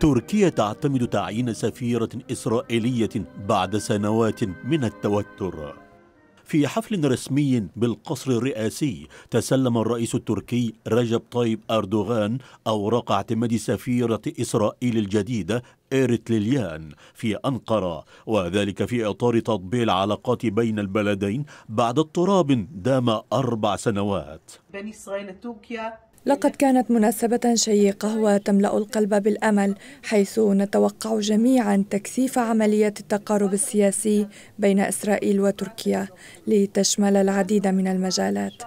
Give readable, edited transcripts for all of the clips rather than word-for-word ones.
تركيا تعتمد تعيين سفيرة إسرائيلية بعد سنوات من التوتر. في حفل رسمي بالقصر الرئاسي تسلم الرئيس التركي رجب طيب أردوغان أوراق اعتماد سفيرة إسرائيل الجديدة إيرتليليان في أنقرة، وذلك في إطار تطبيع العلاقات بين البلدين بعد اضطراب دام 4 سنوات. بين إسرائيل وتركيا لقد كانت مناسبة شيقة وتملأ القلب بالأمل، حيث نتوقع جميعا تكثيف عملية التقارب السياسي بين إسرائيل وتركيا لتشمل العديد من المجالات.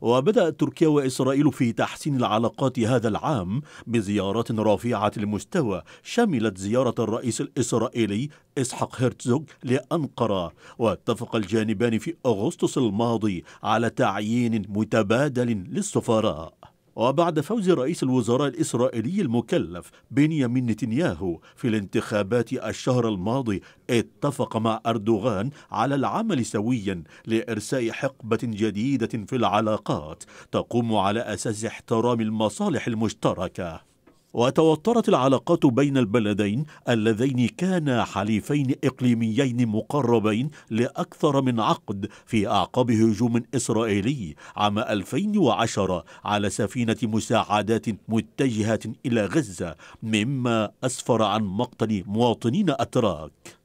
وبدأت تركيا وإسرائيل في تحسين العلاقات هذا العام بزيارات رفيعة المستوى، شملت زيارة الرئيس الإسرائيلي إسحاق هرتزوغ لأنقرة، واتفق الجانبان في أغسطس الماضي على تعيين متبادل للسفراء. وبعد فوز رئيس الوزراء الإسرائيلي المكلف بنيامين نتنياهو في الانتخابات الشهر الماضي، اتفق مع أردوغان على العمل سويا لإرساء حقبة جديدة في العلاقات تقوم على أساس احترام المصالح المشتركة. وتوترت العلاقات بين البلدين اللذين كانا حليفين إقليميين مقربين لأكثر من عقد في أعقاب هجوم إسرائيلي عام 2010 على سفينة مساعدات متجهة إلى غزة، مما أسفر عن مقتل مواطنين أتراك.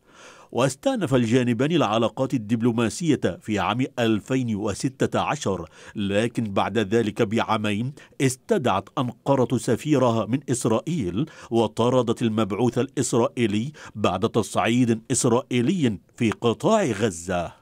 واستأنف الجانبان العلاقات الدبلوماسية في عام 2016، لكن بعد ذلك بعامين استدعت أنقرة سفيرها من إسرائيل وطردت المبعوث الإسرائيلي بعد تصعيد إسرائيلي في قطاع غزة.